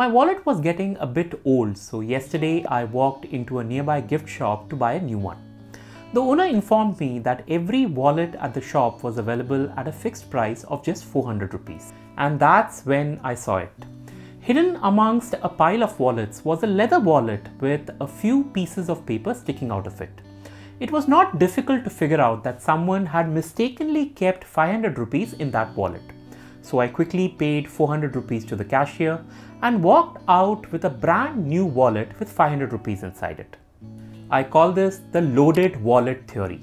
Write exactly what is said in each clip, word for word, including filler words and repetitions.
My wallet was getting a bit old, so yesterday I walked into a nearby gift shop to buy a new one. The owner informed me that every wallet at the shop was available at a fixed price of just four hundred rupees. And that's when I saw it. Hidden amongst a pile of wallets was a leather wallet with a few pieces of paper sticking out of it. It was not difficult to figure out that someone had mistakenly kept five hundred rupees in that wallet. So I quickly paid four hundred rupees to the cashier and walked out with a brand new wallet with five hundred rupees inside it. I call this the loaded wallet theory.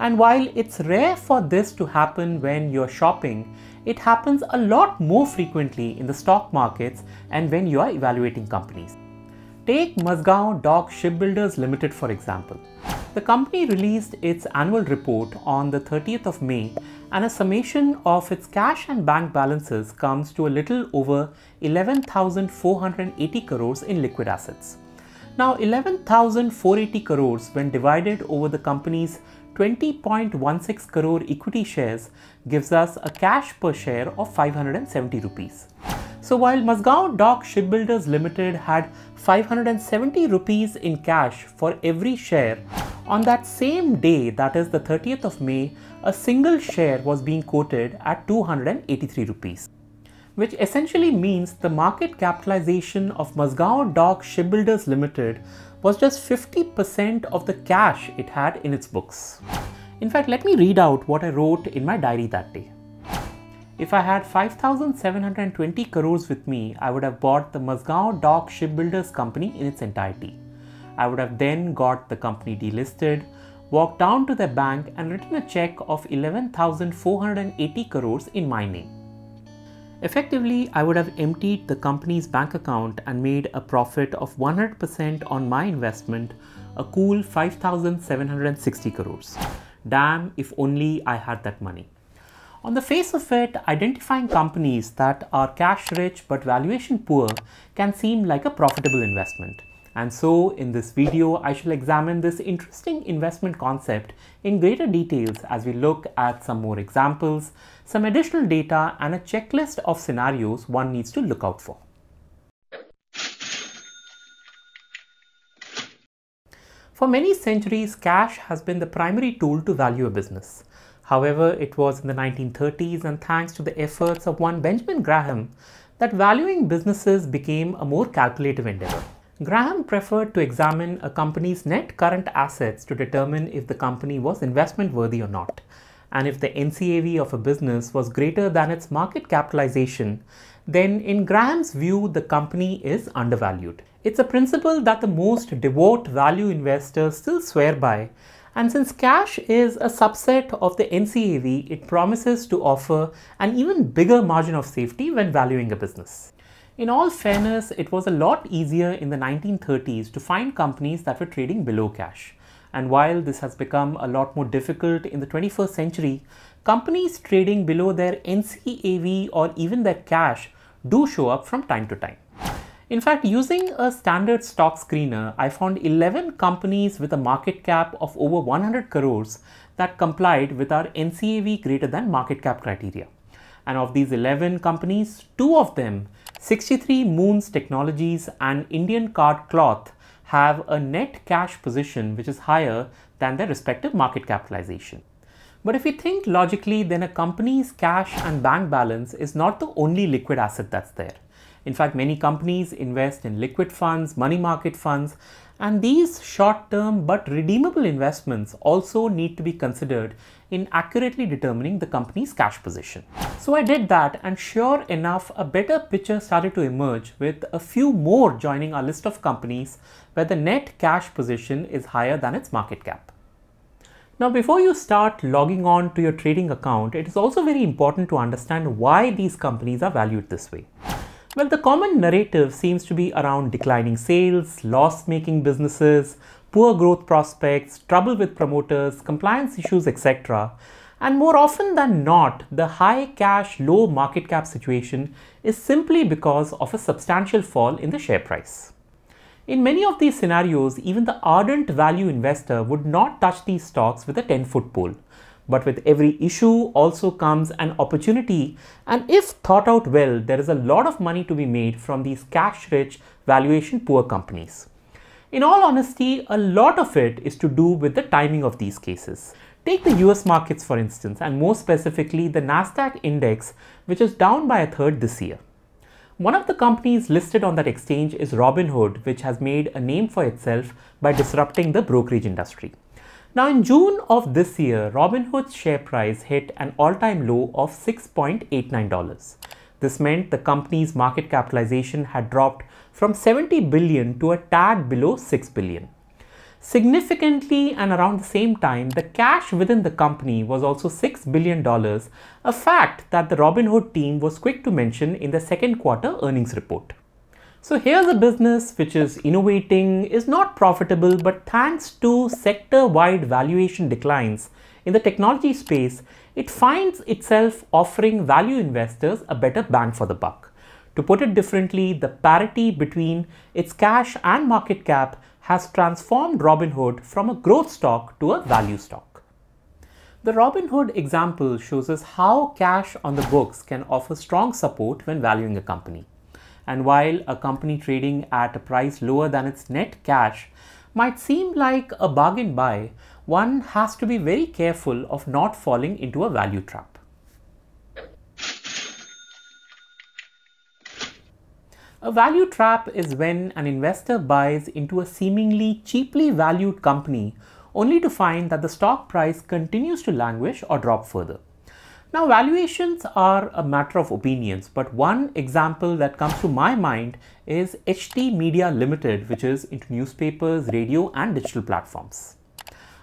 And while it's rare for this to happen when you're shopping, it happens a lot more frequently in the stock markets and when you are evaluating companies. Take Mazagon Dock Shipbuilders Limited for example. The company released its annual report on the thirtieth of May, and a summation of its cash and bank balances comes to a little over eleven thousand four hundred eighty crores in liquid assets. Now eleven thousand four hundred eighty crores, when divided over the company's twenty point one six crore equity shares, gives us a cash per share of five hundred seventy rupees. So while Mazagon Dock Shipbuilders Limited had five hundred seventy rupees in cash for every share, on that same day, that is the thirtieth of May, a single share was being quoted at two hundred eighty-three rupees, which essentially means the market capitalization of Mazagon Dock Shipbuilders Limited was just fifty percent of the cash it had in its books. In fact, let me read out what I wrote in my diary that day. If I had five thousand seven hundred twenty crores with me, I would have bought the Mazagon Dock Shipbuilders Company in its entirety. I would have then got the company delisted, walked down to their bank and written a check of eleven thousand four hundred eighty crores in my name. Effectively, I would have emptied the company's bank account and made a profit of one hundred percent on my investment, a cool five thousand seven hundred sixty crores. Damn, if only I had that money. On the face of it, identifying companies that are cash rich but valuation poor can seem like a profitable investment. And so in this video, I shall examine this interesting investment concept in greater details as we look at some more examples, some additional data and a checklist of scenarios one needs to look out for. For many centuries, cash has been the primary tool to value a business. However, it was in the nineteen thirties and thanks to the efforts of one Benjamin Graham that valuing businesses became a more calculative endeavor. Graham preferred to examine a company's net current assets to determine if the company was investment worthy or not, and if the N C A V of a business was greater than its market capitalization, then in Graham's view, the company is undervalued. It's a principle that the most devout value investors still swear by. And since cash is a subset of the N C A V, it promises to offer an even bigger margin of safety when valuing a business. In all fairness, it was a lot easier in the nineteen thirties to find companies that were trading below cash. And while this has become a lot more difficult in the twenty-first century, companies trading below their N C A V or even their cash do show up from time to time. In fact, using a standard stock screener, I found eleven companies with a market cap of over one hundred crores that complied with our N C A V greater than market cap criteria. And of these eleven companies, two of them, sixty-three Moons Technologies and Indian Card Cloth, have a net cash position which is higher than their respective market capitalization. But if we think logically, then a company's cash and bank balance is not the only liquid asset that's there. In fact, many companies invest in liquid funds, money market funds, and these short-term but redeemable investments also need to be considered in accurately determining the company's cash position. So I did that, and sure enough, a better picture started to emerge with a few more joining our list of companies where the net cash position is higher than its market cap. Now, before you start logging on to your trading account, it is also very important to understand why these companies are valued this way. Well, the common narrative seems to be around declining sales, loss-making businesses, poor growth prospects, trouble with promoters, compliance issues, et cetera. And more often than not, the high cash, low market cap situation is simply because of a substantial fall in the share price. In many of these scenarios, even the ardent value investor would not touch these stocks with a ten-foot pole. But with every issue also comes an opportunity, and if thought out well, there is a lot of money to be made from these cash-rich, valuation-poor companies. In all honesty, a lot of it is to do with the timing of these cases. Take the U S markets for instance, and more specifically the Nasdaq index, which is down by a third this year. One of the companies listed on that exchange is Robinhood, which has made a name for itself by disrupting the brokerage industry. Now in June of this year, Robinhood's share price hit an all-time low of six point eight nine dollars. This meant the company's market capitalization had dropped from seventy billion to a tad below six billion. Significantly, and around the same time, the cash within the company was also six billion dollars, a fact that the Robinhood team was quick to mention in the second quarter earnings report. So here's a business which is innovating, is not profitable, but thanks to sector-wide valuation declines in the technology space, it finds itself offering value investors a better bang for the buck. To put it differently, the parity between its cash and market cap has transformed Robinhood from a growth stock to a value stock. The Robinhood example shows us how cash on the books can offer strong support when valuing a company. And while a company trading at a price lower than its net cash might seem like a bargain buy, one has to be very careful of not falling into a value trap. A value trap is when an investor buys into a seemingly cheaply valued company only to find that the stock price continues to languish or drop further. Now, valuations are a matter of opinions, but one example that comes to my mind is H T Media Limited, which is into newspapers, radio, and digital platforms.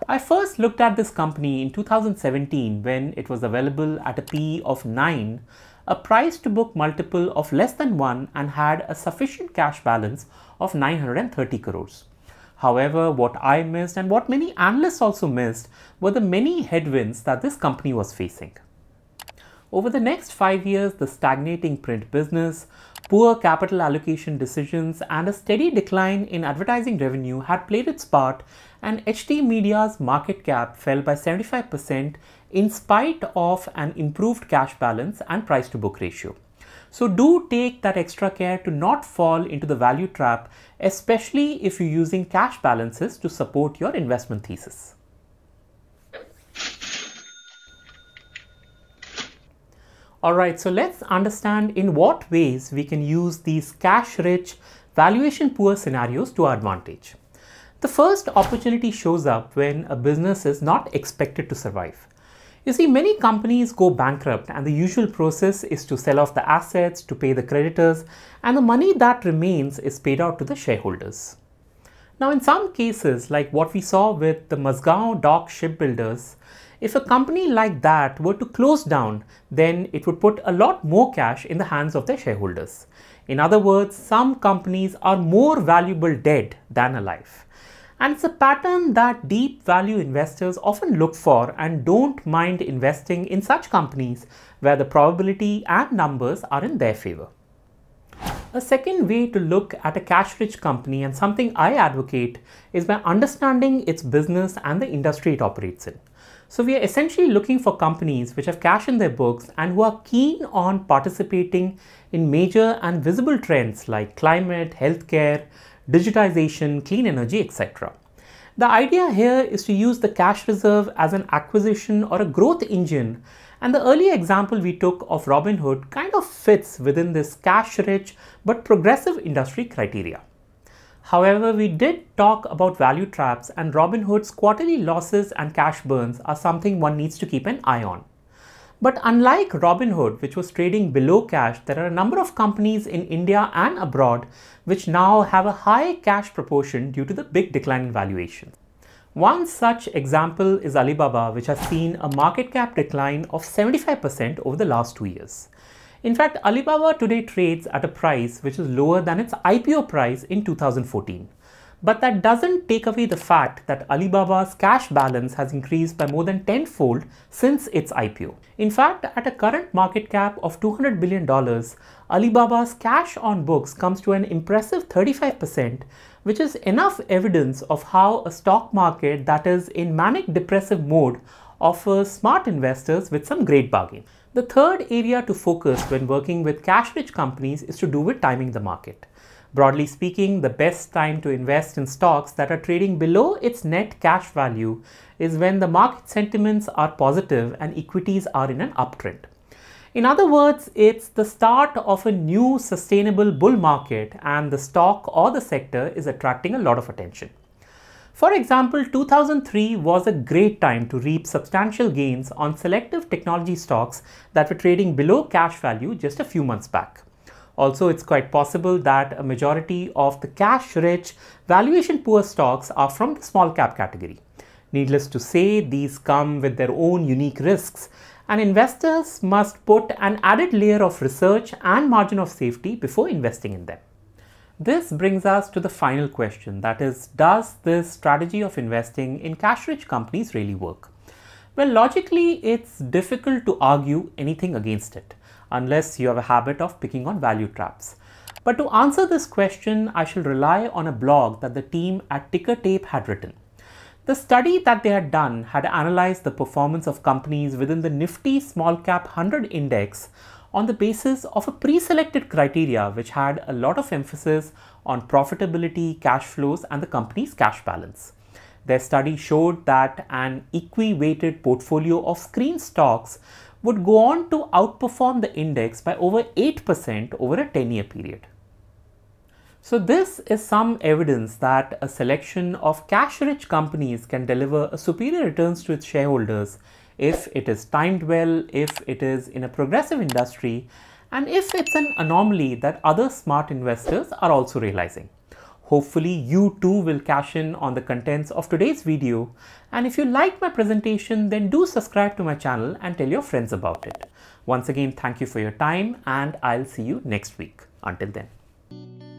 I first looked at this company in two thousand seventeen when it was available at a P E of nine, a price to book multiple of less than one, and had a sufficient cash balance of nine hundred thirty crores. However, what I missed and what many analysts also missed were the many headwinds that this company was facing. Over the next five years, the stagnating print business, poor capital allocation decisions, and a steady decline in advertising revenue had played its part, and H T Media's market cap fell by seventy-five percent in spite of an improved cash balance and price to book ratio. So do take that extra care to not fall into the value trap, especially if you're using cash balances to support your investment thesis. Alright, so let's understand in what ways we can use these cash-rich, valuation-poor scenarios to our advantage. The first opportunity shows up when a business is not expected to survive. You see, many companies go bankrupt, and the usual process is to sell off the assets, to pay the creditors, and the money that remains is paid out to the shareholders. Now, in some cases, like what we saw with the Mazagon Dock Shipbuilders, if a company like that were to close down, then it would put a lot more cash in the hands of their shareholders. In other words, some companies are more valuable dead than alive. And it's a pattern that deep value investors often look for and don't mind investing in such companies where the probability and numbers are in their favor. A second way to look at a cash-rich company, and something I advocate, is by understanding its business and the industry it operates in. So we are essentially looking for companies which have cash in their books and who are keen on participating in major and visible trends like climate, healthcare, digitization, clean energy, et cetera. The idea here is to use the cash reserve as an acquisition or a growth engine, and the earlier example we took of Robinhood kind of fits within this cash-rich but progressive industry criteria. However, we did talk about value traps, and Robinhood's quarterly losses and cash burns are something one needs to keep an eye on. But unlike Robinhood, which was trading below cash, there are a number of companies in India and abroad which now have a high cash proportion due to the big decline in valuation. One such example is Alibaba, which has seen a market cap decline of seventy-five percent over the last two years. In fact, Alibaba today trades at a price which is lower than its I P O price in two thousand fourteen. But that doesn't take away the fact that Alibaba's cash balance has increased by more than tenfold since its I P O. In fact, at a current market cap of two hundred billion dollars, Alibaba's cash on books comes to an impressive thirty-five percent, which is enough evidence of how a stock market that is in manic depressive mode offers smart investors with some great bargain. The third area to focus when working with cash-rich companies is to do with timing the market. Broadly speaking, the best time to invest in stocks that are trading below its net cash value is when the market sentiments are positive and equities are in an uptrend. In other words, it's the start of a new sustainable bull market and the stock or the sector is attracting a lot of attention. For example, two thousand three was a great time to reap substantial gains on selective technology stocks that were trading below cash value just a few months back. Also, it's quite possible that a majority of the cash-rich, valuation-poor stocks are from the small cap category. Needless to say, these come with their own unique risks, and investors must put an added layer of research and margin of safety before investing in them. This brings us to the final question, that is, does this strategy of investing in cash-rich companies really work? Well, logically, it's difficult to argue anything against it, unless you have a habit of picking on value traps. But to answer this question, I shall rely on a blog that the team at Ticker Tape had written. The study that they had done had analyzed the performance of companies within the Nifty Small Cap one hundred Index on the basis of a pre-selected criteria which had a lot of emphasis on profitability, cash flows, and the company's cash balance. Their study showed that an equi-weighted portfolio of screen stocks would go on to outperform the index by over eight percent over a ten-year period. So this is some evidence that a selection of cash-rich companies can deliver a superior returns to its shareholders if it is timed well, if it is in a progressive industry, and if it's an anomaly that other smart investors are also realizing. Hopefully, you too will cash in on the contents of today's video. And if you liked my presentation, then do subscribe to my channel and tell your friends about it. Once again, thank you for your time, and I'll see you next week. Until then.